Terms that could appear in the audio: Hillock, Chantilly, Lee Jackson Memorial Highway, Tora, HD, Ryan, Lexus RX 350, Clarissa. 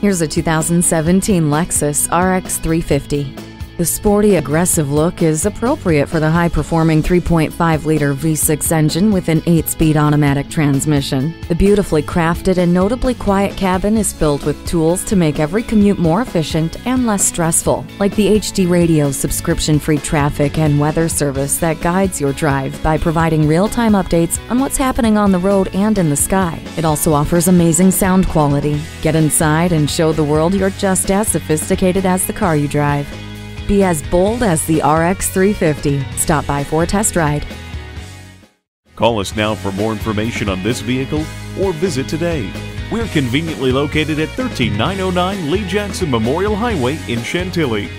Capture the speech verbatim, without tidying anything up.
Here's a two thousand seventeen Lexus R X three fifty. The sporty, aggressive look is appropriate for the high-performing three point five liter V six engine with an eight speed automatic transmission. The beautifully crafted and notably quiet cabin is filled with tools to make every commute more efficient and less stressful, like the H D radio, subscription-free traffic and weather service that guides your drive by providing real-time updates on what's happening on the road and in the sky. It also offers amazing sound quality. Get inside and show the world you're just as sophisticated as the car you drive. Be as bold as the R X three fifty. Stop by for a test ride. Call us now for more information on this vehicle or visit today. We're conveniently located at one three nine oh nine Lee Jackson Memorial Highway in Chantilly.